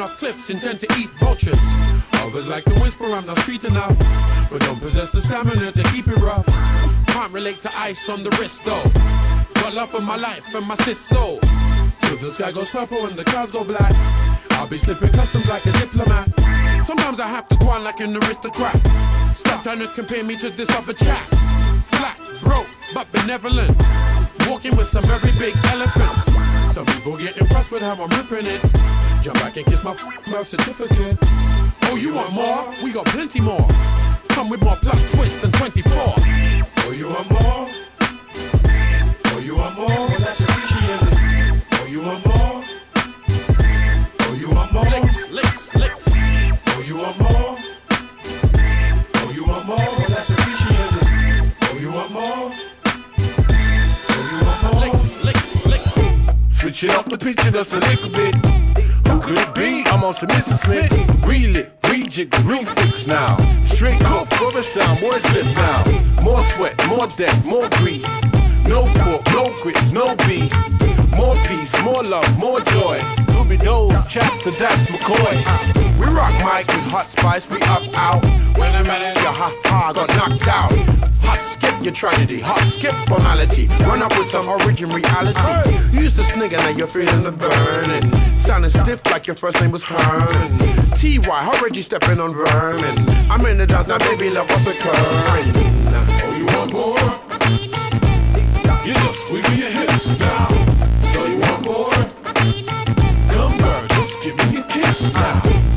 taking off clips, intend to eat vultures. Others like to whisper I'm not street enough, but don't possess the stamina to keep it rough. Can't relate to ice on the wrist though. Got love for my life and my sis soul. Till the sky goes purple and the clouds go black, I'll be slipping customs like a diplomat. Sometimes I have to go on like an aristocrat. Stop trying to compare me to this other chap. Flat, broke, but benevolent, walking with some very big elephants. Some people get impressed with how I'm ripping it. Jump back and kiss my birth certificate. Oh, you want more? We got plenty more. Come with more plot twist than 24. Oh, you want more? Oh, you want more? Well, that's appreciated. Oh, you want more? Oh, you want more? Licks, licks, licks. Oh, you want more? Oh, you want more? Well, that's appreciated. Oh, you want more? Switching up the picture just a little bit. Who could it be? I'm on some Mrs. Smith. Reel it, rejig, refix now. Straight cough, for the sound, words lip now. More sweat, more debt, more greed. No pork, no grits, no beef. More peace, more love, more joy. Doobie Doe's, chaps to Dax McCoy. We rock mics with hot spice, we up out. Wait a minute, your ha-ha got knocked out. Hot skip your tragedy, hot skip formality. Run up with some origin reality. You used to snigger, now you're feeling the burning. Sounding stiff like your first name was Herman. T.Y., how Reggie stepping on vermin. I'm in the dance, now baby, love, what's occurring? Oh, you want more? You're just squeaking your hips now. So you want more? Come, girl, just give me a kiss now.